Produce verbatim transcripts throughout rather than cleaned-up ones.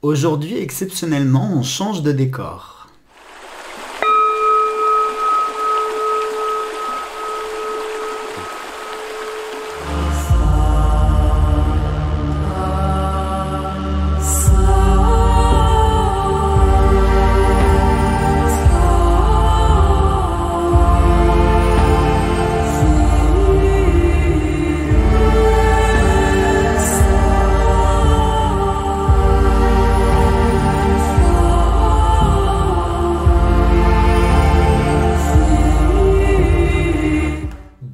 Aujourd'hui, exceptionnellement, on change de décor.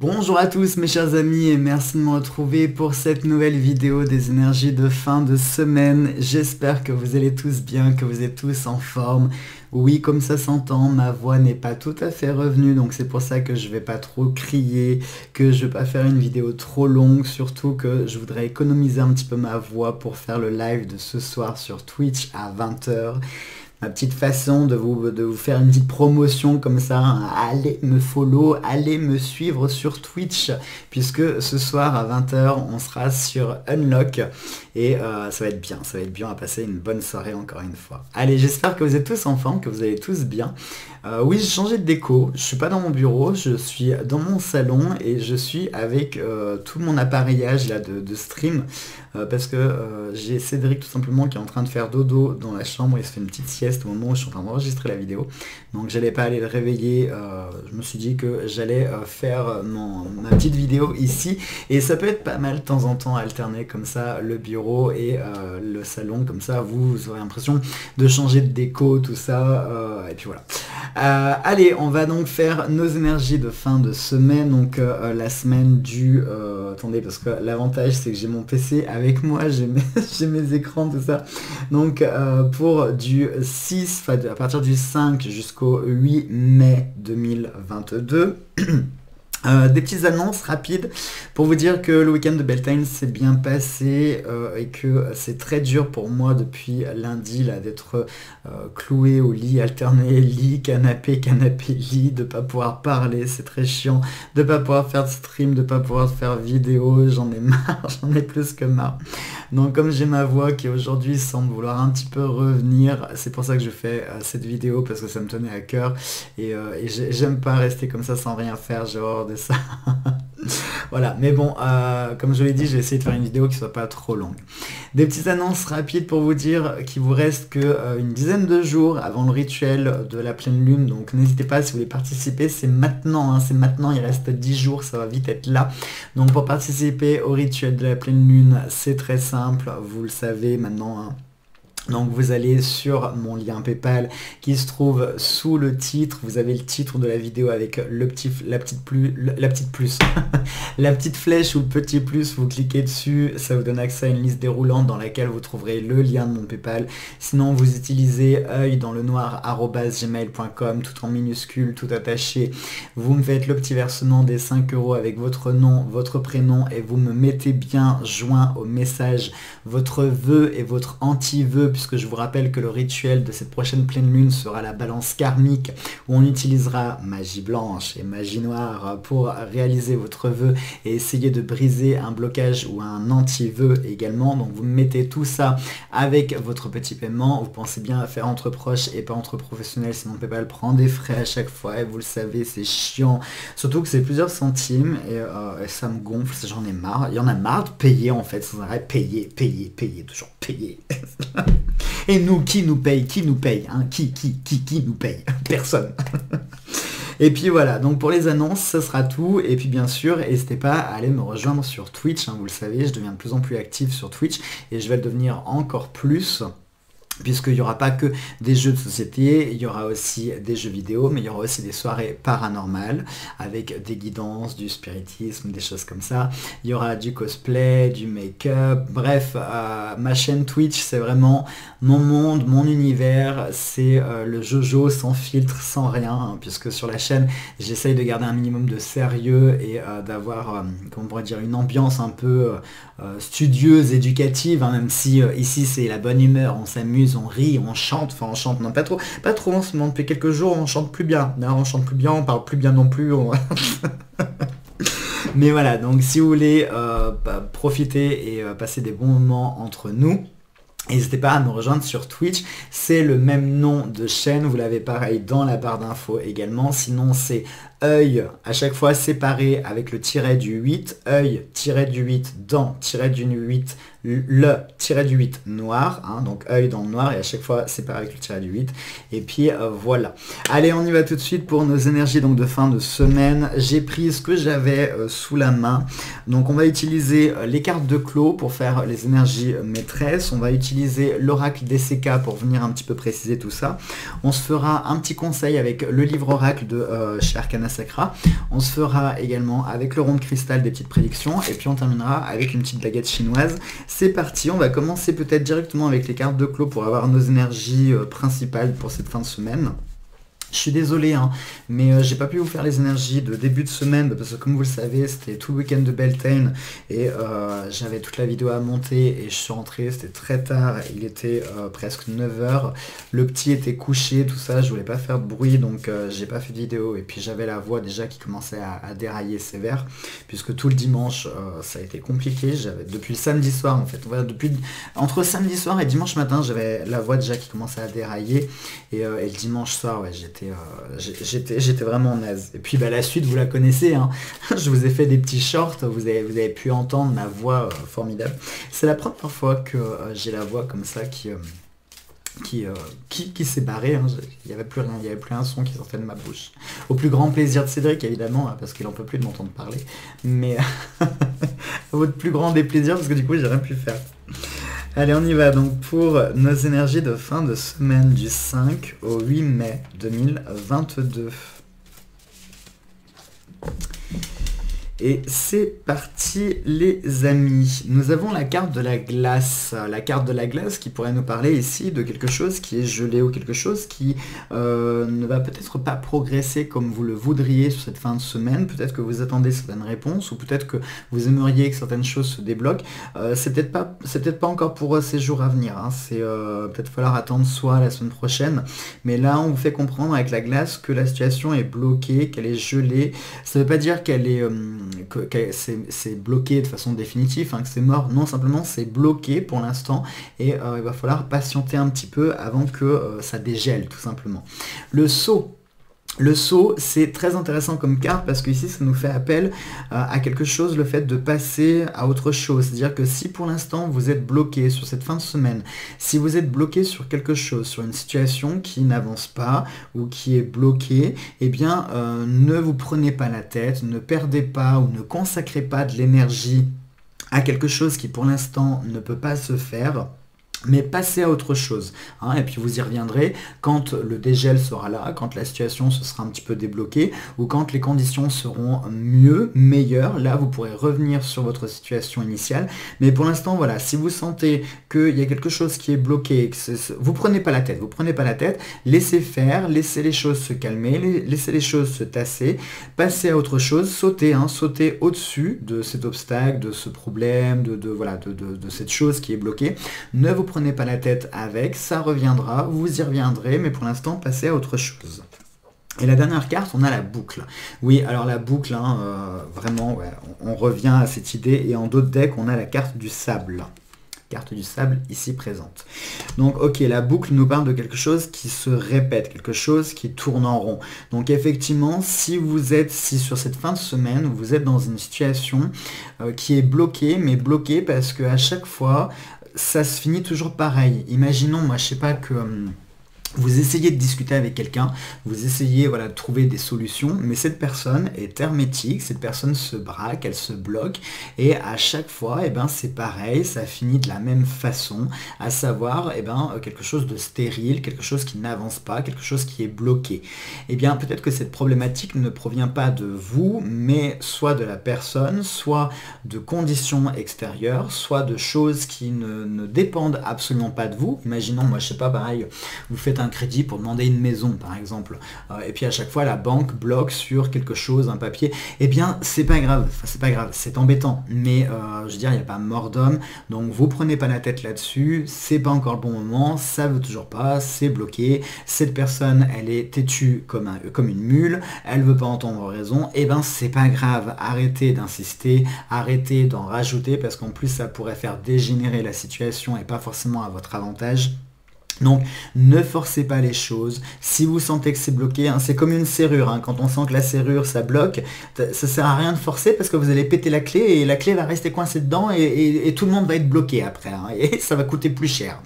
Bonjour à tous mes chers amis et merci de me retrouver pour cette nouvelle vidéo des énergies de fin de semaine. J'espère que vous allez tous bien, que vous êtes tous en forme. Oui, comme ça s'entend, ma voix n'est pas tout à fait revenue, donc c'est pour ça que je vais pas trop crier, que je vais pas faire une vidéo trop longue, surtout que je voudrais économiser un petit peu ma voix pour faire le live de ce soir sur Twitch à vingt heures. Ma petite façon de vous, de vous faire une petite promotion comme ça, hein. Allez me follow, allez me suivre sur Twitch, puisque ce soir à vingt heures, on sera sur Unlock, et euh, ça va être bien, ça va être bien, on va passer une bonne soirée encore une fois. Allez, j'espère que vous êtes tous en forme, que vous allez tous bien. Euh, oui, j'ai changé de déco, je suis pas dans mon bureau, je suis dans mon salon, et je suis avec euh, tout mon appareillage là de, de stream, euh, parce que euh, j'ai Cédric tout simplement qui est en train de faire dodo dans la chambre, il se fait une petite sieste au moment où je suis en train d'enregistrer la vidéo, donc j'allais pas aller le réveiller. Euh, je me suis dit que j'allais euh, faire mon, ma petite vidéo ici, et ça peut être pas mal de temps en temps, alterner comme ça le bureau et euh, le salon, comme ça vous, vous aurez l'impression de changer de déco, tout ça, euh, et puis voilà. Euh, allez, on va donc faire nos énergies de fin de semaine, donc euh, la semaine du... Euh, attendez, parce que l'avantage c'est que j'ai mon P C avec moi, j'ai mes, mes écrans, tout ça, donc euh, pour du six, enfin, à partir du cinq jusqu'au huit mai deux mille vingt-deux. Euh, des petites annonces rapides pour vous dire que le week-end de Beltane s'est bien passé euh, et que c'est très dur pour moi depuis lundi là d'être euh, cloué au lit, alterné lit, canapé, canapé, lit, de pas pouvoir parler, c'est très chiant, de pas pouvoir faire de stream, de pas pouvoir faire vidéo, j'en ai marre, j'en ai plus que marre. Donc comme j'ai ma voix qui aujourd'hui semble vouloir un petit peu revenir, c'est pour ça que je fais euh, cette vidéo, parce que ça me tenait à cœur, et, euh, et j'aime pas rester comme ça sans rien faire, genre de ça. Voilà, mais bon, euh, comme je l'ai dit, j'ai essayé de faire une vidéo qui soit pas trop longue. Des petites annonces rapides pour vous dire qu'il vous reste que euh, une dizaine de jours avant le rituel de la pleine lune, donc n'hésitez pas, si vous voulez participer, c'est maintenant, hein, c'est maintenant, il reste dix jours, ça va vite être là. Donc pour participer au rituel de la pleine lune, c'est très simple, vous le savez maintenant, hein. Donc vous allez sur mon lien PayPal qui se trouve sous le titre, vous avez le titre de la vidéo avec le petit, la petite plus, la petite plus, la petite flèche ou le petit plus, vous cliquez dessus, ça vous donne accès à une liste déroulante dans laquelle vous trouverez le lien de mon PayPal. Sinon vous utilisez œil dans le noir arobase gmail point com tout en minuscule, tout attaché, vous me faites le petit versement des cinq euros avec votre nom, votre prénom, et vous me mettez bien joint au message votre vœu et votre anti-vœu, puisque je vous rappelle que le rituel de cette prochaine pleine lune sera la balance karmique, où on utilisera magie blanche et magie noire pour réaliser votre vœu et essayer de briser un blocage ou un anti-vœu également. Donc vous mettez tout ça avec votre petit paiement, vous pensez bien à faire entre proches et pas entre professionnels, sinon PayPal prend des frais à chaque fois et vous le savez, c'est chiant, surtout que c'est plusieurs centimes et, euh, et ça me gonfle, j'en ai marre, il y en a marre de payer en fait, sans arrêt, payer, payer, payer, toujours payer. Et nous, qui nous paye? Qui nous paye hein? Qui, qui, qui, qui nous paye? Personne. Et puis voilà, donc pour les annonces, ce sera tout. Et puis bien sûr, n'hésitez pas à aller me rejoindre sur Twitch. Hein, vous le savez, je deviens de plus en plus actif sur Twitch et je vais le devenir encore plus, puisqu'il n'y aura pas que des jeux de société, il y aura aussi des jeux vidéo, mais il y aura aussi des soirées paranormales, avec des guidances, du spiritisme, des choses comme ça. Il y aura du cosplay, du make-up, bref, euh, ma chaîne Twitch, c'est vraiment mon monde, mon univers, c'est euh, le jojo sans filtre, sans rien, hein, puisque sur la chaîne, j'essaye de garder un minimum de sérieux et euh, d'avoir, euh, comment on pourrait dire, une ambiance un peu euh, studieuse, éducative, hein, même si euh, ici c'est la bonne humeur, on s'amuse, on rit, on chante, enfin on chante, non pas trop, pas trop en ce moment, depuis quelques jours on chante plus bien, non, on chante plus bien, on parle plus bien non plus, on... mais voilà, donc si vous voulez euh, bah, profiter et euh, passer des bons moments entre nous, N'hésitez pas à nous rejoindre sur Twitch, c'est le même nom de chaîne, vous l'avez pareil dans la barre d'infos également, sinon c'est œil, à chaque fois séparé avec le tiret du huit, œil, tiret du huit, dans, tiret du huit, le, tiret du huit, noir, hein, donc œil dans le noir, et à chaque fois séparé avec le tiret du huit, et puis euh, voilà. Allez, on y va tout de suite pour nos énergies donc de fin de semaine, j'ai pris ce que j'avais euh, sous la main, donc on va utiliser euh, les cartes de clos pour faire les énergies euh, maîtresses, on va utiliser l'oracle D C K pour venir un petit peu préciser tout ça. On se fera un petit conseil avec le livre oracle de euh, chez Arcanas Sacra. On se fera également avec le rond de cristal des petites prédictions et puis on terminera avec une petite baguette chinoise. C'est parti, on va commencer peut-être directement avec les cartes de clos pour avoir nos énergies euh, principales pour cette fin de semaine. Je suis désolé, hein, mais euh, j'ai pas pu vous faire les énergies de début de semaine parce que comme vous le savez, c'était tout le week-end de Beltane et euh, j'avais toute la vidéo à monter et je suis rentré, c'était très tard, il était euh, presque neuf heures, le petit était couché, tout ça, je voulais pas faire de bruit donc euh, j'ai pas fait de vidéo et puis j'avais la voix déjà qui commençait à, à dérailler sévère puisque tout le dimanche euh, ça a été compliqué, depuis le samedi soir en fait, voilà, depuis, entre samedi soir et dimanche matin j'avais la voix déjà qui commençait à dérailler et, euh, et le dimanche soir ouais, j'étais Euh, j'étais j'étais vraiment naze et puis bah, la suite vous la connaissez hein. Je vous ai fait des petits shorts, vous avez, vous avez pu entendre ma voix euh, formidable. C'est la première fois que euh, j'ai la voix comme ça qui euh, qui, euh, qui qui s'est barrée hein. Il n'y avait plus rien, il n'y avait plus un son qui sortait de ma bouche, au plus grand plaisir de Cédric évidemment hein, parce qu'il en peut plus de m'entendre parler, mais votre plus grand déplaisir parce que du coup j'ai rien pu faire. Allez, on y va donc pour nos énergies de fin de semaine du cinq au huit mai deux mille vingt-deux. Et c'est parti les amis. Nous avons la carte de la glace. La carte de la glace qui pourrait nous parler ici de quelque chose qui est gelé ou quelque chose qui euh, ne va peut-être pas progresser comme vous le voudriez sur cette fin de semaine. Peut-être que vous attendez certaines réponses ou peut-être que vous aimeriez que certaines choses se débloquent. Euh, c'est peut-être pas, c'est peut-être pas encore pour euh, ces jours à venir. Hein. C'est euh, peut-être falloir attendre soit la semaine prochaine. Mais là, on vous fait comprendre avec la glace que la situation est bloquée, qu'elle est gelée. Ça ne veut pas dire qu'elle est... Euh, que, que c'est bloqué de façon définitive, hein, que c'est mort, non, simplement c'est bloqué pour l'instant et euh, il va falloir patienter un petit peu avant que euh, ça dégèle tout simplement. Le seau. Le seau, c'est très intéressant comme carte parce que ici ça nous fait appel euh, à quelque chose, le fait de passer à autre chose. C'est-à-dire que si pour l'instant vous êtes bloqué sur cette fin de semaine, si vous êtes bloqué sur quelque chose, sur une situation qui n'avance pas ou qui est bloquée, eh bien euh, ne vous prenez pas la tête, ne perdez pas ou ne consacrez pas de l'énergie à quelque chose qui pour l'instant ne peut pas se faire. Mais passez à autre chose, hein, et puis vous y reviendrez quand le dégel sera là, quand la situation se sera un petit peu débloquée, ou quand les conditions seront mieux, meilleures, là vous pourrez revenir sur votre situation initiale, mais pour l'instant voilà, si vous sentez qu'il y a quelque chose qui est bloqué, que vous prenez pas la tête, vous prenez pas la tête, laissez faire, laissez les choses se calmer, laissez les choses se tasser, passez à autre chose, sautez, hein, sautez au-dessus de cet obstacle, de ce problème, de, de, voilà, de, de, de cette chose qui est bloquée, ne vous prenez pas la tête avec, ça reviendra, vous y reviendrez, mais pour l'instant, passez à autre chose. Et la dernière carte, on a la boucle. Oui, alors la boucle, hein, euh, vraiment, ouais, on, on revient à cette idée, et en d'autres decks, on a la carte du sable. Carte du sable ici présente. Donc ok, la boucle nous parle de quelque chose qui se répète, quelque chose qui tourne en rond. Donc effectivement, si vous êtes, si sur cette fin de semaine, vous êtes dans une situation euh, qui est bloquée, mais bloquée parce que à chaque fois, ça se finit toujours pareil. Imaginons, moi, je sais pas que... Hum... vous essayez de discuter avec quelqu'un, vous essayez voilà, de trouver des solutions, mais cette personne est hermétique, cette personne se braque, elle se bloque, et à chaque fois, eh ben, c'est pareil, ça finit de la même façon, à savoir eh ben, quelque chose de stérile, quelque chose qui n'avance pas, quelque chose qui est bloqué. Eh bien, peut-être que cette problématique ne provient pas de vous, mais soit de la personne, soit de conditions extérieures, soit de choses qui ne, ne dépendent absolument pas de vous. Imaginons, moi, je sais pas, pareil, vous faites un un crédit pour demander une maison, par exemple, euh, et puis à chaque fois la banque bloque sur quelque chose, un papier, eh bien c'est pas grave, enfin, c'est pas grave, c'est embêtant, mais euh, je veux dire, il n'y a pas mort d'homme, donc vous prenez pas la tête là-dessus, c'est pas encore le bon moment, ça veut toujours pas, c'est bloqué, cette personne, elle est têtue comme, un, comme une mule, elle veut pas entendre raison, et eh ben c'est pas grave, arrêtez d'insister, arrêtez d'en rajouter, parce qu'en plus ça pourrait faire dégénérer la situation et pas forcément à votre avantage. Donc ne forcez pas les choses, si vous sentez que c'est bloqué, hein, c'est comme une serrure, hein, quand on sent que la serrure ça bloque, ça sert à rien de forcer parce que vous allez péter la clé et la clé va rester coincée dedans et, et, et tout le monde va être bloqué après, hein, et ça va coûter plus cher.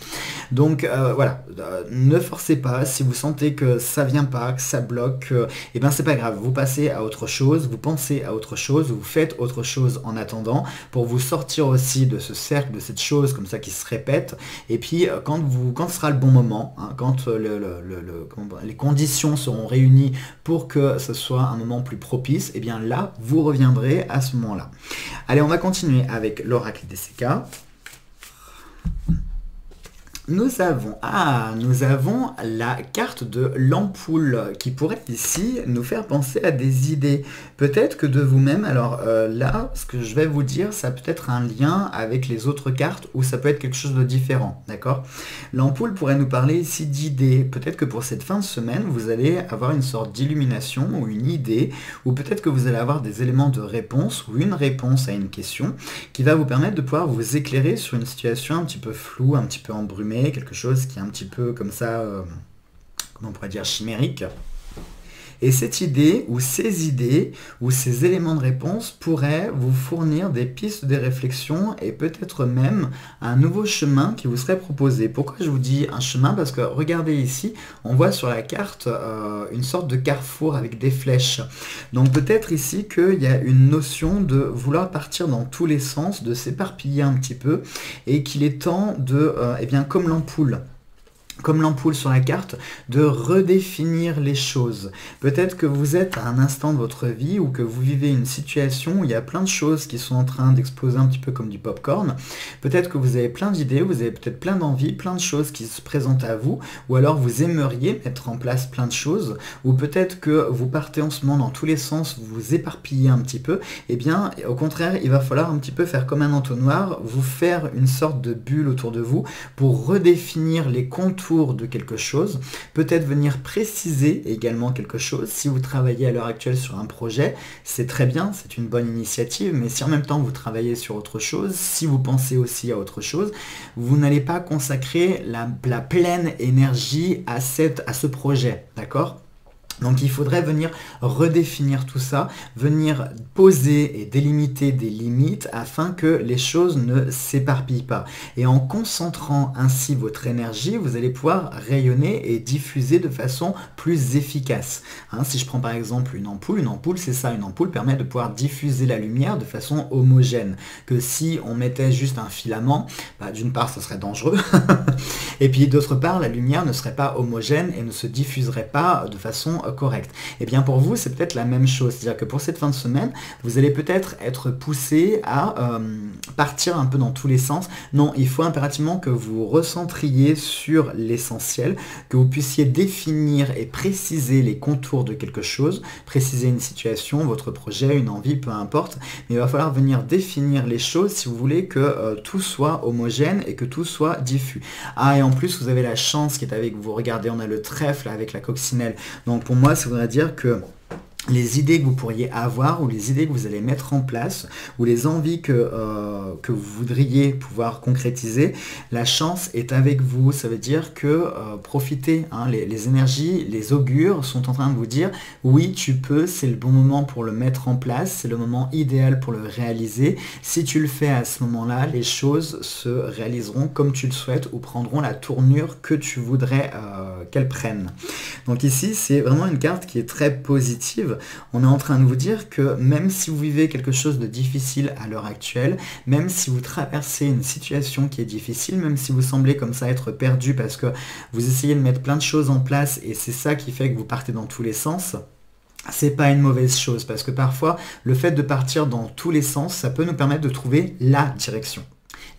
Donc euh, voilà, euh, ne forcez pas, si vous sentez que ça vient pas, que ça bloque, euh, et ben c'est pas grave, vous passez à autre chose, vous pensez à autre chose, vous faites autre chose en attendant pour vous sortir aussi de ce cercle, de cette chose comme ça qui se répète, et puis euh, quand, vous, quand ce sera le bon moment, hein, quand le, le, le, le, les conditions seront réunies pour que ce soit un moment plus propice, et bien là, vous reviendrez à ce moment-là. Allez, on va continuer avec l'oracle des D C K. Nous avons, ah, nous avons la carte de l'ampoule qui pourrait ici nous faire penser à des idées. Peut-être que de vous-même, alors euh, là, ce que je vais vous dire, ça peut être un lien avec les autres cartes ou ça peut être quelque chose de différent, d'accord? L'ampoule pourrait nous parler ici d'idées. Peut-être que pour cette fin de semaine, vous allez avoir une sorte d'illumination ou une idée, ou peut-être que vous allez avoir des éléments de réponse ou une réponse à une question qui va vous permettre de pouvoir vous éclairer sur une situation un petit peu floue, un petit peu embrumée, quelque chose qui est un petit peu comme ça, euh, comment on pourrait dire, chimérique. Et cette idée, ou ces idées, ou ces éléments de réponse pourraient vous fournir des pistes, des réflexions, et peut-être même un nouveau chemin qui vous serait proposé. Pourquoi je vous dis un chemin? Parce que, regardez ici, on voit sur la carte euh, une sorte de carrefour avec des flèches. Donc peut-être ici qu'il y a une notion de vouloir partir dans tous les sens, de s'éparpiller un petit peu, et qu'il est temps de, euh, eh bien, comme l'ampoule, comme l'ampoule sur la carte, de redéfinir les choses. Peut-être que vous êtes à un instant de votre vie ou que vous vivez une situation où il y a plein de choses qui sont en train d'exploser un petit peu comme du popcorn. Peut-être que vous avez plein d'idées, vous avez peut-être plein d'envies, plein de choses qui se présentent à vous, ou alors vous aimeriez mettre en place plein de choses, ou peut-être que vous partez en ce moment dans tous les sens, vous vous éparpillez un petit peu. Eh bien, au contraire, il va falloir un petit peu faire comme un entonnoir, vous faire une sorte de bulle autour de vous pour redéfinir les contours de quelque chose, peut-être venir préciser également quelque chose. Si vous travaillez à l'heure actuelle sur un projet, c'est très bien, c'est une bonne initiative, mais si en même temps vous travaillez sur autre chose, si vous pensez aussi à autre chose, vous n'allez pas consacrer la, la pleine énergie à, cette, à ce projet, d'accord ? Donc il faudrait venir redéfinir tout ça, venir poser et délimiter des limites afin que les choses ne s'éparpillent pas. Et en concentrant ainsi votre énergie, vous allez pouvoir rayonner et diffuser de façon plus efficace. Hein, si je prends par exemple une ampoule, une ampoule c'est ça, une ampoule permet de pouvoir diffuser la lumière de façon homogène. Que si on mettait juste un filament, bah, d'une part ce serait dangereux, et puis d'autre part la lumière ne serait pas homogène et ne se diffuserait pas de façon correct. Et bien pour vous, c'est peut-être la même chose. C'est-à-dire que pour cette fin de semaine, vous allez peut-être être poussé à euh, partir un peu dans tous les sens. Non, il faut impérativement que vous recentriez sur l'essentiel, que vous puissiez définir et préciser les contours de quelque chose, préciser une situation, votre projet, une envie, peu importe. Mais il va falloir venir définir les choses si vous voulez que euh, tout soit homogène et que tout soit diffus. Ah, et en plus, vous avez la chance qui est avec vous. Regardez, on a le trèfle avec la coccinelle. Donc pour moi, ça voudrait dire que les idées que vous pourriez avoir ou les idées que vous allez mettre en place ou les envies que, euh, que vous voudriez pouvoir concrétiser, la chance est avec vous. Ça veut dire que euh, profitez, hein, les, les énergies, les augures sont en train de vous dire oui, tu peux, c'est le bon moment pour le mettre en place, c'est le moment idéal pour le réaliser. Si tu le fais à ce moment-là, les choses se réaliseront comme tu le souhaites ou prendront la tournure que tu voudrais euh, qu'elles prennent. Donc ici, c'est vraiment une carte qui est très positive. On est en train de vous dire que même si vous vivez quelque chose de difficile à l'heure actuelle, même si vous traversez une situation qui est difficile, même si vous semblez comme ça être perdu parce que vous essayez de mettre plein de choses en place et c'est ça qui fait que vous partez dans tous les sens, c'est pas une mauvaise chose parce que parfois le fait de partir dans tous les sens, ça peut nous permettre de trouver la direction.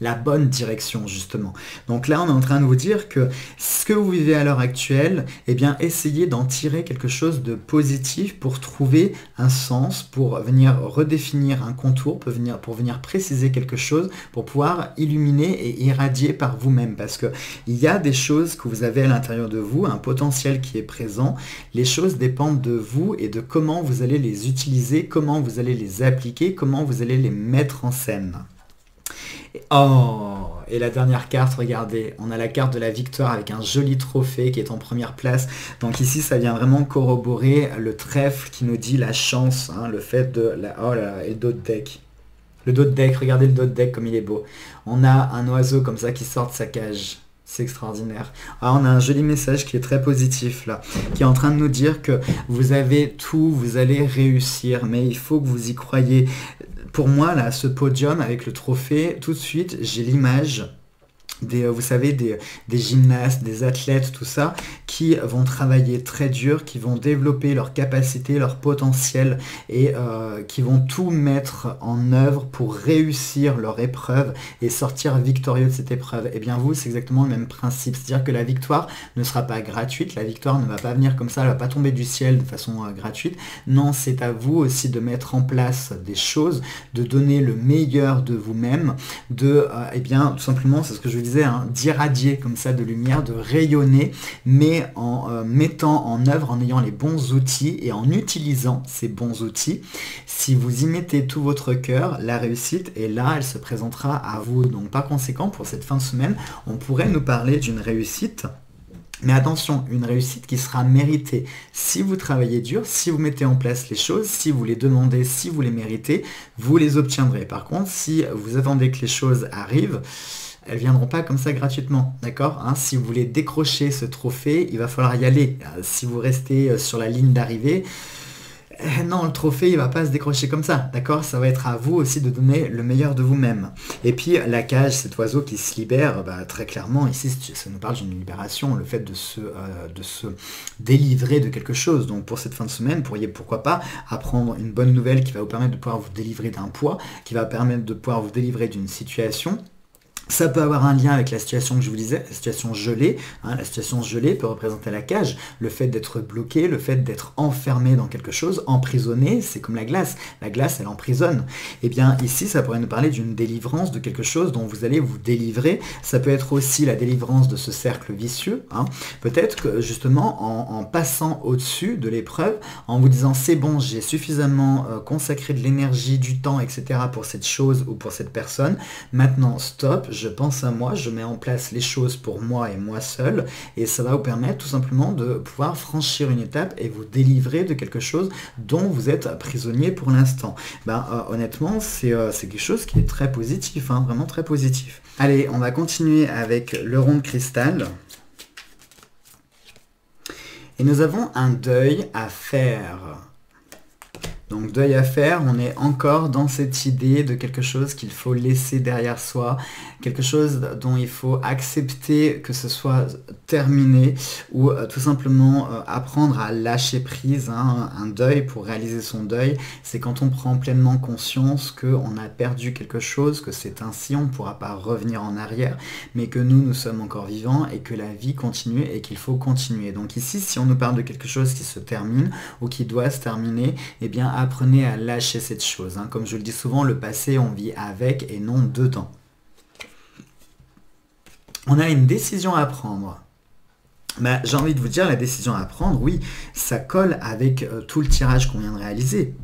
la bonne direction justement. Donc là, on est en train de vous dire que ce que vous vivez à l'heure actuelle, eh bien, essayez d'en tirer quelque chose de positif pour trouver un sens, pour venir redéfinir un contour, pour venir, pour venir préciser quelque chose, pour pouvoir illuminer et irradier par vous-même. Parce que il y a des choses que vous avez à l'intérieur de vous, un potentiel qui est présent. Les choses dépendent de vous et de comment vous allez les utiliser, comment vous allez les appliquer, comment vous allez les mettre en scène. Oh, et la dernière carte, regardez, on a la carte de la victoire avec un joli trophée qui est en première place. Donc ici, ça vient vraiment corroborer le trèfle qui nous dit la chance, hein, le fait de la... Oh là là, et le dos de deck. Le dos de deck, regardez le dos de deck comme il est beau. On a un oiseau comme ça qui sort de sa cage. C'est extraordinaire. Alors on a un joli message qui est très positif là, qui est en train de nous dire que vous avez tout, vous allez réussir, mais il faut que vous y croyez. Pour moi, là, ce podium avec le trophée, tout de suite, j'ai l'image des, vous savez, des, des gymnastes, des athlètes, tout ça, qui vont travailler très dur, qui vont développer leurs capacités, leur potentiel, et euh, qui vont tout mettre en œuvre pour réussir leur épreuve et sortir victorieux de cette épreuve. Et bien vous, c'est exactement le même principe, c'est-à-dire que la victoire ne sera pas gratuite, la victoire ne va pas venir comme ça, elle ne va pas tomber du ciel de façon euh, gratuite. Non, c'est à vous aussi de mettre en place des choses, de donner le meilleur de vous-même, de, euh, et bien tout simplement, c'est ce que je vous dis, d'irradier comme ça de lumière, de rayonner, mais en euh, mettant en œuvre, en ayant les bons outils et en utilisant ces bons outils. Si vous y mettez tout votre cœur, la réussite est là, elle se présentera à vous. Donc par conséquent, pour cette fin de semaine, on pourrait nous parler d'une réussite. Mais attention, une réussite qui sera méritée. Si vous travaillez dur, si vous mettez en place les choses, si vous les demandez, si vous les méritez, vous les obtiendrez. Par contre, si vous attendez que les choses arrivent, elles ne viendront pas comme ça gratuitement, d'accord, hein, si vous voulez décrocher ce trophée, il va falloir y aller. Si vous restez sur la ligne d'arrivée, non, le trophée, il ne va pas se décrocher comme ça, d'accord. Ça va être à vous aussi de donner le meilleur de vous-même. Et puis, la cage, cet oiseau qui se libère, bah, très clairement, ici, ça nous parle d'une libération, le fait de se, euh, de se délivrer de quelque chose. Donc, pour cette fin de semaine, pourriez, pourquoi pas, apprendre une bonne nouvelle qui va vous permettre de pouvoir vous délivrer d'un poids, qui va permettre de pouvoir vous délivrer d'une situation. Ça peut avoir un lien avec la situation que je vous disais, la situation gelée. Hein, la situation gelée peut représenter la cage, le fait d'être bloqué, le fait d'être enfermé dans quelque chose, emprisonné, c'est comme la glace. La glace, elle emprisonne. Et bien ici, ça pourrait nous parler d'une délivrance de quelque chose dont vous allez vous délivrer. Ça peut être aussi la délivrance de ce cercle vicieux. Hein. Peut-être que justement, en, en passant au-dessus de l'épreuve, en vous disant c'est bon, j'ai suffisamment euh, consacré de l'énergie, du temps, et cetera pour cette chose ou pour cette personne. Maintenant, stop. Je pense à moi, je mets en place les choses pour moi et moi seul, et ça va vous permettre tout simplement de pouvoir franchir une étape et vous délivrer de quelque chose dont vous êtes prisonnier pour l'instant. Ben, euh, honnêtement, c'est euh, c'est quelque chose qui est très positif, hein, vraiment très positif. Allez, on va continuer avec le rond de cristal. Et nous avons un deuil à faire. Donc deuil à faire, on est encore dans cette idée de quelque chose qu'il faut laisser derrière soi, quelque chose dont il faut accepter que ce soit terminé ou euh, tout simplement euh, apprendre à lâcher prise. Hein. Un deuil, pour réaliser son deuil, c'est quand on prend pleinement conscience qu'on a perdu quelque chose, que c'est ainsi, on ne pourra pas revenir en arrière, mais que nous, nous sommes encore vivants et que la vie continue et qu'il faut continuer. Donc ici, si on nous parle de quelque chose qui se termine ou qui doit se terminer, eh bien, apprenez à lâcher cette chose. Hein. Comme je le dis souvent, le passé, on vit avec et non dedans. On a une décision à prendre. Bah, j'ai envie de vous dire, la décision à prendre, oui, ça colle avec euh, tout le tirage qu'on vient de réaliser.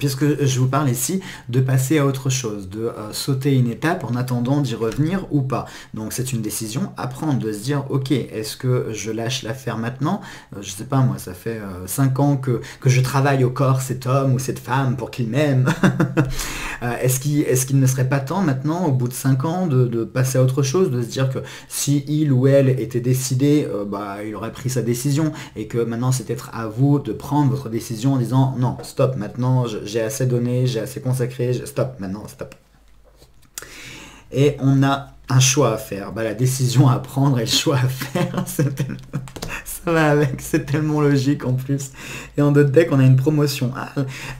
Puisque je vous parle ici de passer à autre chose, de euh, sauter une étape en attendant d'y revenir ou pas. Donc c'est une décision à prendre, de se dire ok, est-ce que je lâche l'affaire maintenant, euh, je sais pas moi, ça fait euh, cinq ans que, que je travaille au corps cet homme ou cette femme pour qu'il m'aime. euh, est-ce qu'il, est-ce qu'il ne serait pas temps maintenant, au bout de cinq ans, de, de passer à autre chose, de se dire que si il ou elle était décidé, euh, bah, il aurait pris sa décision et que maintenant c'est peut-être à vous de prendre votre décision en disant non, stop, maintenant je j'ai assez donné, j'ai assez consacré, stop, maintenant, stop. Et on a un choix à faire. Bah, la décision à prendre et le choix à faire, c'est ça va avec, c'est tellement logique en plus. Et en d'autres decks, on a une promotion. Ah,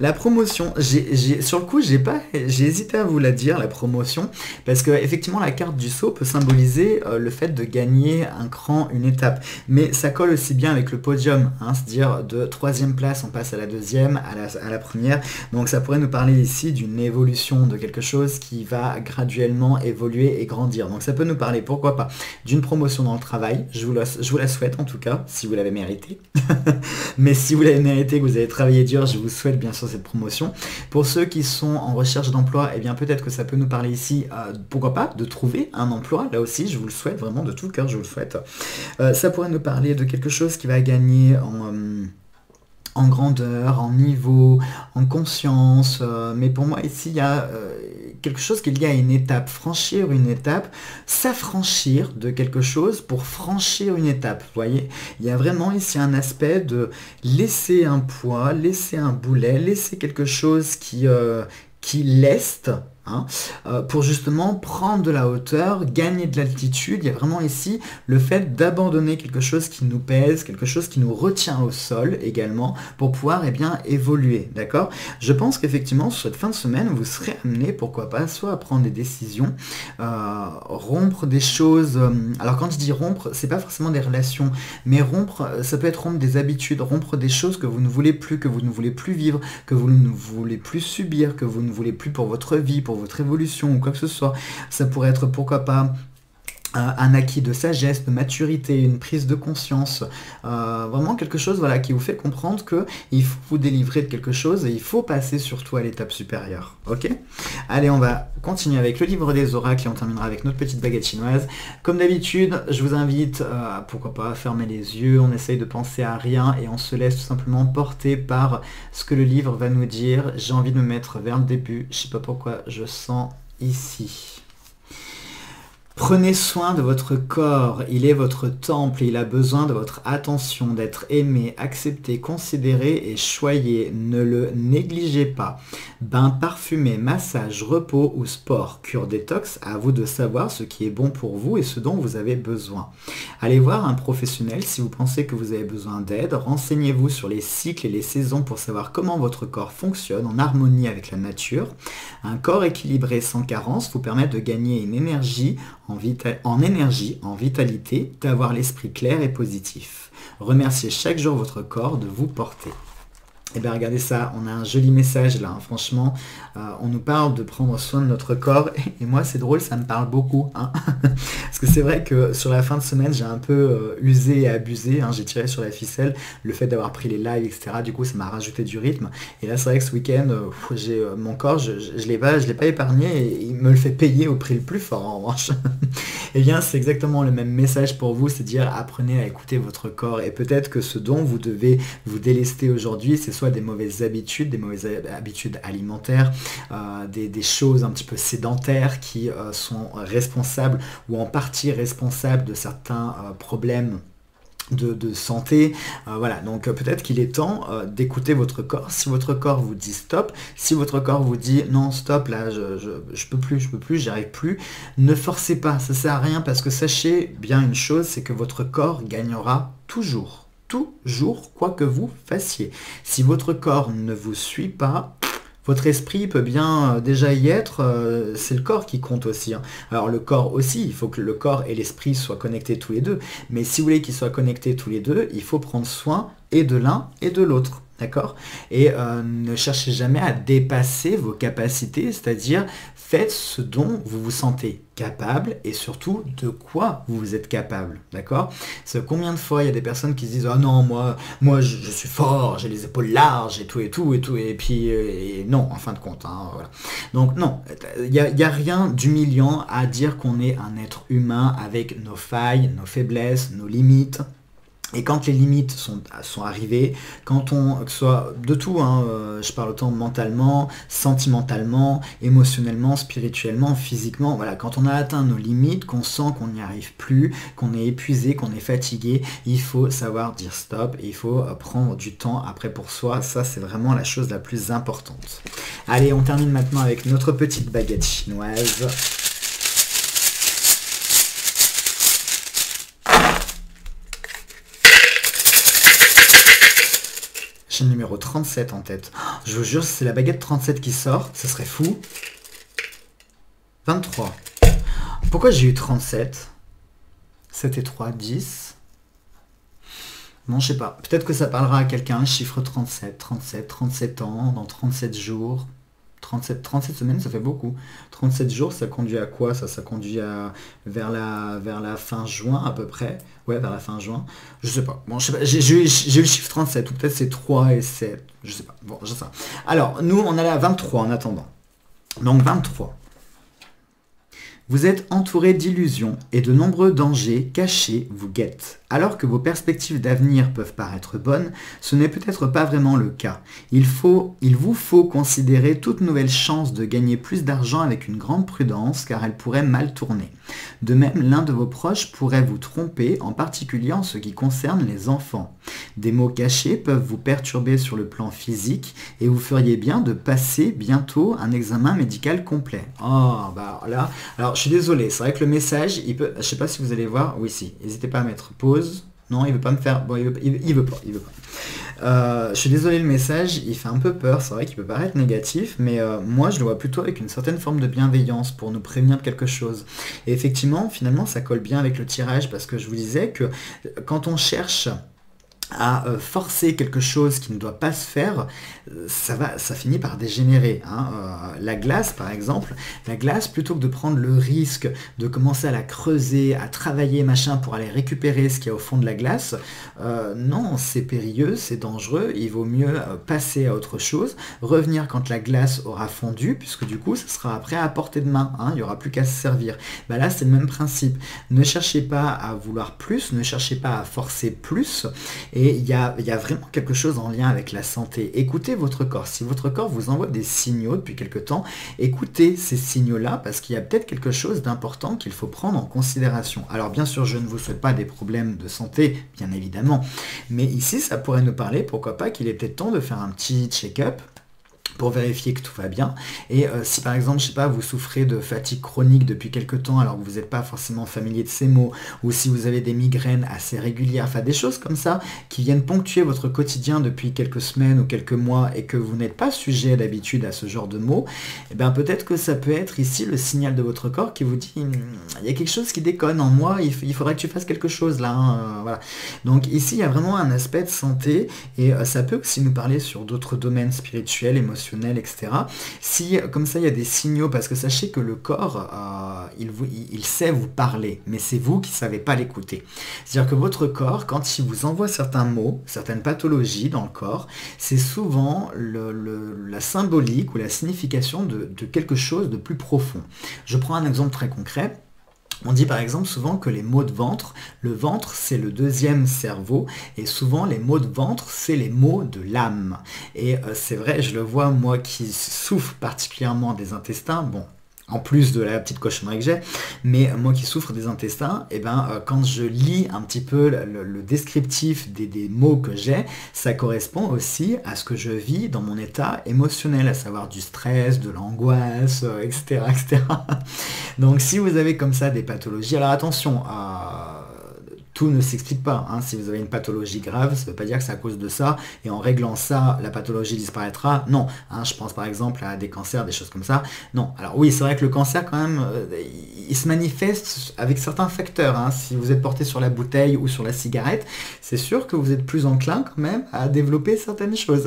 la promotion, j'ai, j'ai, sur le coup, j'ai pas, j'ai hésité à vous la dire, la promotion, parce que effectivement, la carte du saut peut symboliser euh, le fait de gagner un cran, une étape. Mais ça colle aussi bien avec le podium, hein, c'est-à-dire de troisième place, on passe à la deuxième, à la, à la première. Donc ça pourrait nous parler ici d'une évolution, de quelque chose qui va graduellement évoluer et grandir. Donc ça peut nous parler, pourquoi pas, d'une promotion dans le travail. Je vous la, je vous la souhaite en tout cas, si vous l'avez mérité. Mais si vous l'avez mérité, que vous avez travaillé dur, je vous souhaite bien sûr cette promotion. Pour ceux qui sont en recherche d'emploi, eh bien peut-être que ça peut nous parler ici, euh, pourquoi pas, de trouver un emploi. Là aussi, je vous le souhaite vraiment de tout cœur, je vous le souhaite. Euh, ça pourrait nous parler de quelque chose qui va gagner en... Euh, en grandeur, en niveau, en conscience, euh, mais pour moi ici il y a euh, quelque chose qui est lié à une étape, franchir une étape, s'affranchir de quelque chose pour franchir une étape, vous voyez, il y a vraiment ici un aspect de laisser un poids, laisser un boulet, laisser quelque chose qui, euh, qui leste, hein, euh, pour justement prendre de la hauteur, gagner de l'altitude. Il y a vraiment ici le fait d'abandonner quelque chose qui nous pèse, quelque chose qui nous retient au sol également, pour pouvoir eh bien, évoluer, d'accord. Je pense qu'effectivement, sur cette fin de semaine, vous serez amené, pourquoi pas, soit à prendre des décisions, euh, rompre des choses... Euh, alors quand je dis rompre, c'est pas forcément des relations, mais rompre, ça peut être rompre des habitudes, rompre des choses que vous ne voulez plus, que vous ne voulez plus vivre, que vous ne voulez plus subir, que vous ne voulez plus pour votre vie, pour votre évolution ou quoi que ce soit. Ça pourrait être pourquoi pas un acquis de sagesse, de maturité, une prise de conscience, euh, vraiment quelque chose voilà, qui vous fait comprendre que il faut vous délivrer de quelque chose et il faut passer surtout à l'étape supérieure. Ok. Allez, on va continuer avec le livre des oracles et on terminera avec notre petite baguette chinoise. Comme d'habitude, je vous invite, euh, pourquoi pas, à fermer les yeux, on essaye de penser à rien et on se laisse tout simplement porter par ce que le livre va nous dire. J'ai envie de me mettre vers le début, je sais pas pourquoi, je sens ici. Prenez soin de votre corps, il est votre temple et il a besoin de votre attention, d'être aimé, accepté, considéré et choyé. Ne le négligez pas. Bain parfumé, massage, repos ou sport, cure détox, à vous de savoir ce qui est bon pour vous et ce dont vous avez besoin. Allez voir un professionnel si vous pensez que vous avez besoin d'aide. Renseignez-vous sur les cycles et les saisons pour savoir comment votre corps fonctionne en harmonie avec la nature. Un corps équilibré sans carence vous permet de gagner une énergie, En, en énergie, en vitalité, d'avoir l'esprit clair et positif. Remerciez chaque jour votre corps de vous porter. Et bien regardez ça, on a un joli message là, hein. Franchement, euh, on nous parle de prendre soin de notre corps, et, et moi c'est drôle, ça me parle beaucoup, hein. Parce que c'est vrai que sur la fin de semaine, j'ai un peu euh, usé et abusé, hein. J'ai tiré sur la ficelle, le fait d'avoir pris les lives, et cetera. Du coup, ça m'a rajouté du rythme, et là c'est vrai que ce week-end, euh, j'ai euh, mon corps, je ne l'ai pas, je l'ai pas épargné, et il me le fait payer au prix le plus fort en revanche. Et bien c'est exactement le même message pour vous, c'est dire apprenez à écouter votre corps, et peut-être que ce dont vous devez vous délester aujourd'hui, c'est soit des mauvaises habitudes, des mauvaises habitudes alimentaires, euh, des, des choses un petit peu sédentaires qui euh, sont responsables ou en partie responsables de certains euh, problèmes De, de santé, euh, voilà, donc euh, peut-être qu'il est temps euh, d'écouter votre corps. Si votre corps vous dit stop, si votre corps vous dit non stop, là je, je, je peux plus, je peux plus, j'y arrive plus, ne forcez pas, ça sert à rien, parce que sachez bien une chose, c'est que votre corps gagnera toujours. Toujours, quoi que vous fassiez. Si votre corps ne vous suit pas, votre esprit peut bien déjà y être, euh, c'est le corps qui compte aussi, hein. Alors le corps aussi, il faut que le corps et l'esprit soient connectés tous les deux, mais si vous voulez qu'ils soient connectés tous les deux, il faut prendre soin et de l'un et de l'autre. D'accord. Et euh, ne cherchez jamais à dépasser vos capacités, c'est-à-dire faites ce dont vous vous sentez capable et surtout de quoi vous êtes capable. D'accord. C'est combien de fois il y a des personnes qui se disent « Ah non, moi, moi je, je suis fort, j'ai les épaules larges et tout et tout et tout et puis et non, en fin de compte. Hein, » voilà. Donc non, il n'y a, y a rien d'humiliant à dire qu'on est un être humain avec nos failles, nos faiblesses, nos limites. Et quand les limites sont, sont arrivées, quand on, que ce soit de tout, hein, euh, je parle autant mentalement, sentimentalement, émotionnellement, spirituellement, physiquement, voilà, quand on a atteint nos limites, qu'on sent qu'on n'y arrive plus, qu'on est épuisé, qu'on est fatigué, il faut savoir dire stop, et il faut prendre du temps après pour soi, ça c'est vraiment la chose la plus importante. Allez, on termine maintenant avec notre petite baguette chinoise. J'ai le numéro trente-sept en tête. Je vous jure, si c'est la baguette trente-sept qui sort, ce serait fou. vingt-trois. Pourquoi j'ai eu trente-sept? sept et trois, dix. Non, je sais pas. Peut-être que ça parlera à quelqu'un. Chiffre trente-sept, trente-sept, trente-sept ans, dans trente-sept jours. trente-sept, trente-sept semaines, ça fait beaucoup. trente-sept jours, ça conduit à quoi ça? Ça conduit à vers la, vers la fin juin à peu près. Ouais, vers la fin juin. Je sais pas. Bon, je sais pas. J'ai eu le chiffre trente-sept, ou peut-être c'est trois et sept. Je sais pas. Bon, je sais pas. Alors, nous, on allait à vingt-trois en attendant. Donc, vingt-trois. Vous êtes entouré d'illusions et de nombreux dangers cachés vous guettent. Alors que vos perspectives d'avenir peuvent paraître bonnes, ce n'est peut-être pas vraiment le cas. Il faut, il vous faut considérer toute nouvelle chance de gagner plus d'argent avec une grande prudence car elle pourrait mal tourner. De même, l'un de vos proches pourrait vous tromper, en particulier en ce qui concerne les enfants. Des mots cachés peuvent vous perturber sur le plan physique et vous feriez bien de passer bientôt un examen médical complet. Oh, bah là... Alors, je suis désolé, c'est vrai que le message, il peut, je sais pas si vous allez voir, oui si, n'hésitez pas à mettre pause, non il veut pas me faire, bon il veut, il, il veut pas, il veut pas. Euh, je suis désolé le message, il fait un peu peur, c'est vrai qu'il peut paraître négatif, mais euh, moi je le vois plutôt avec une certaine forme de bienveillance pour nous prévenir de quelque chose. Et effectivement, finalement ça colle bien avec le tirage parce que je vous disais que quand on cherche à forcer quelque chose qui ne doit pas se faire, ça va, ça finit par dégénérer, hein. Euh, la glace par exemple, la glace plutôt que de prendre le risque de commencer à la creuser, à travailler machin pour aller récupérer ce qu'il y a au fond de la glace, euh, non c'est périlleux, c'est dangereux, il vaut mieux passer à autre chose, revenir quand la glace aura fondu puisque du coup ça sera après à portée de main, hein. Il n'y aura plus qu'à se servir. Bah là c'est le même principe, ne cherchez pas à vouloir plus, ne cherchez pas à forcer plus. Et il y a, y a vraiment quelque chose en lien avec la santé. Écoutez votre corps. Si votre corps vous envoie des signaux depuis quelque temps, écoutez ces signaux-là parce qu'il y a peut-être quelque chose d'important qu'il faut prendre en considération. Alors bien sûr, je ne vous souhaite pas des problèmes de santé, bien évidemment. Mais ici, ça pourrait nous parler, pourquoi pas, qu'il est peut-être temps de faire un petit check-up pour vérifier que tout va bien. Et euh, si par exemple, je sais pas, vous souffrez de fatigue chronique depuis quelque temps alors que vous n'êtes pas forcément familier de ces mots, ou si vous avez des migraines assez régulières, enfin des choses comme ça qui viennent ponctuer votre quotidien depuis quelques semaines ou quelques mois et que vous n'êtes pas sujet d'habitude à ce genre de mots, et bien peut-être que ça peut être ici le signal de votre corps qui vous dit il y a quelque chose qui déconne en moi, il, il faudrait que tu fasses quelque chose là, hein, euh, voilà. Donc ici il y a vraiment un aspect de santé et euh, ça peut aussi nous parler sur d'autres domaines spirituels, émotionnels, et cetera. Si comme ça il y a des signaux, parce que sachez que le corps euh, il, vous, il sait vous parler, mais c'est vous qui ne savez pas l'écouter. C'est-à-dire que votre corps, quand il vous envoie certains mots, certaines pathologies dans le corps, c'est souvent le, le, la symbolique ou la signification de, de quelque chose de plus profond. Je prends un exemple très concret. On dit par exemple souvent que les maux de ventre, le ventre c'est le deuxième cerveau et souvent les maux de ventre c'est les maux de l'âme. Et euh, c'est vrai, je le vois moi qui souffre particulièrement des intestins, bon en plus de la petite cochonnerie que j'ai, mais moi qui souffre des intestins, et eh ben euh, quand je lis un petit peu le, le descriptif des, des mots que j'ai, ça correspond aussi à ce que je vis dans mon état émotionnel, à savoir du stress, de l'angoisse, euh, et cetera, et cetera. Donc si vous avez comme ça des pathologies, alors attention, euh, tout ne s'explique pas, hein. Si vous avez une pathologie grave, ça ne veut pas dire que c'est à cause de ça, et en réglant ça, la pathologie disparaîtra. Non, hein, je pense par exemple à des cancers, des choses comme ça. Non, alors oui, c'est vrai que le cancer, quand même, il se manifeste avec certains facteurs, hein. Si vous êtes porté sur la bouteille ou sur la cigarette, c'est sûr que vous êtes plus enclin quand même à développer certaines choses.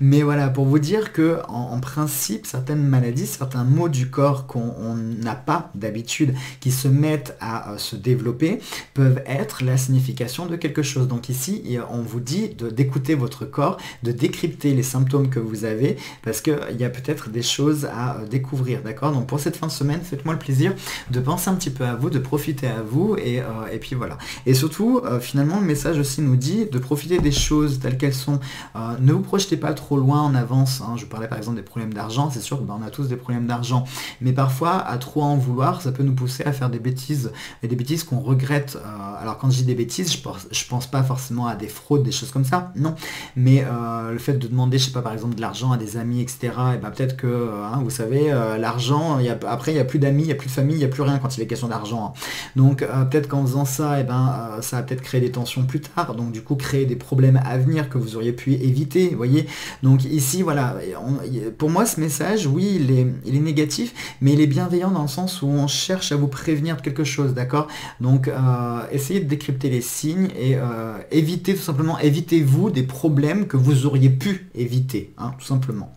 Mais voilà, pour vous dire que en, en principe, certaines maladies, certains maux du corps qu'on n'a pas d'habitude, qui se mettent à euh, se développer, peuvent être la signification de quelque chose. Donc ici on vous dit d'écouter votre corps, de décrypter les symptômes que vous avez parce qu'il y a peut-être des choses à découvrir, d'accord? Donc pour cette fin de semaine, faites-moi le plaisir de penser un petit peu à vous, de profiter à vous et, euh, et puis voilà. Et surtout euh, finalement le message aussi nous dit de profiter des choses telles qu'elles sont, euh, ne vous projetez pas trop loin en avance, hein. Je parlais par exemple des problèmes d'argent, c'est sûr qu'on a tous des problèmes d'argent, mais parfois à trop en vouloir ça peut nous pousser à faire des bêtises et des bêtises qu'on regrette euh, alors quand je dis des bêtises, je pense, je pense pas forcément à des fraudes, des choses comme ça, non, mais euh, le fait de demander, je sais pas, par exemple de l'argent à des amis, etc., et ben peut-être que, hein, vous savez, euh, l'argent, après il n'y a plus d'amis, il n'y a plus de famille, il n'y a plus rien quand il est question d'argent, hein. Donc euh, peut-être qu'en faisant ça, et ben euh, ça va peut-être créer des tensions plus tard, donc du coup créer des problèmes à venir que vous auriez pu éviter, vous voyez. Donc ici, voilà, on, pour moi ce message, oui, il est, il est négatif, mais il est bienveillant dans le sens où on cherche à vous prévenir de quelque chose, d'accord. Donc euh, essayez de décrypter les signes et euh, évitez, tout simplement, évitez-vous des problèmes que vous auriez pu éviter, hein, tout simplement.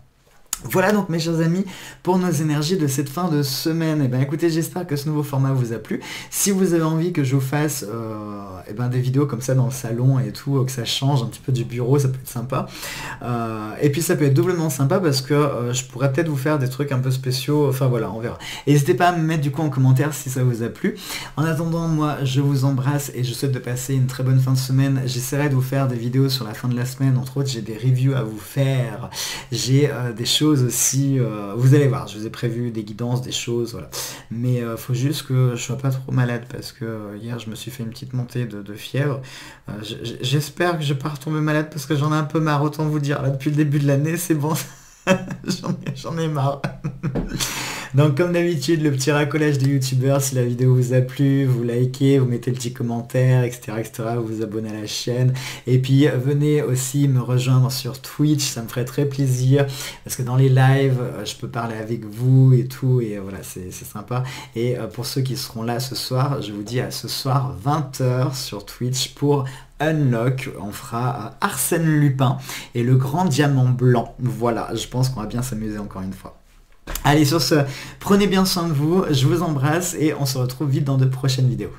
Voilà donc mes chers amis pour nos énergies de cette fin de semaine. Et ben écoutez, j'espère que ce nouveau format vous a plu. Si vous avez envie que je vous fasse euh, et ben, des vidéos comme ça dans le salon et tout, que ça change un petit peu du bureau, ça peut être sympa. Euh, et puis ça peut être doublement sympa parce que euh, je pourrais peut-être vous faire des trucs un peu spéciaux. Enfin voilà, on verra. N'hésitez pas à me mettre du coup en commentaire si ça vous a plu. En attendant, moi je vous embrasse et je souhaite de passer une très bonne fin de semaine. J'essaierai de vous faire des vidéos sur la fin de la semaine. Entre autres, j'ai des reviews à vous faire. J'ai euh, des choses aussi, euh, vous allez voir, je vous ai prévu des guidances, des choses, voilà, mais euh, faut juste que je sois pas trop malade parce que euh, hier je me suis fait une petite montée de, de fièvre, euh, j'espère que je vais pas retomber malade parce que j'en ai un peu marre, autant vous dire, là depuis le début de l'année c'est bon, j'en ai, ai marre. Donc comme d'habitude, le petit racolage des youtubeurs, si la vidéo vous a plu, vous likez, vous mettez le petit commentaire, etc., etc., vous vous abonnez à la chaîne, et puis venez aussi me rejoindre sur Twitch, ça me ferait très plaisir, parce que dans les lives, je peux parler avec vous et tout, et voilà, c'est sympa, et pour ceux qui seront là ce soir, je vous dis à ce soir vingt heures sur Twitch pour Unlock, on fera Arsène Lupin et le grand diamant blanc, voilà, je pense qu'on va bien s'amuser encore une fois. Allez, sur ce, prenez bien soin de vous, je vous embrasse et on se retrouve vite dans de prochaines vidéos.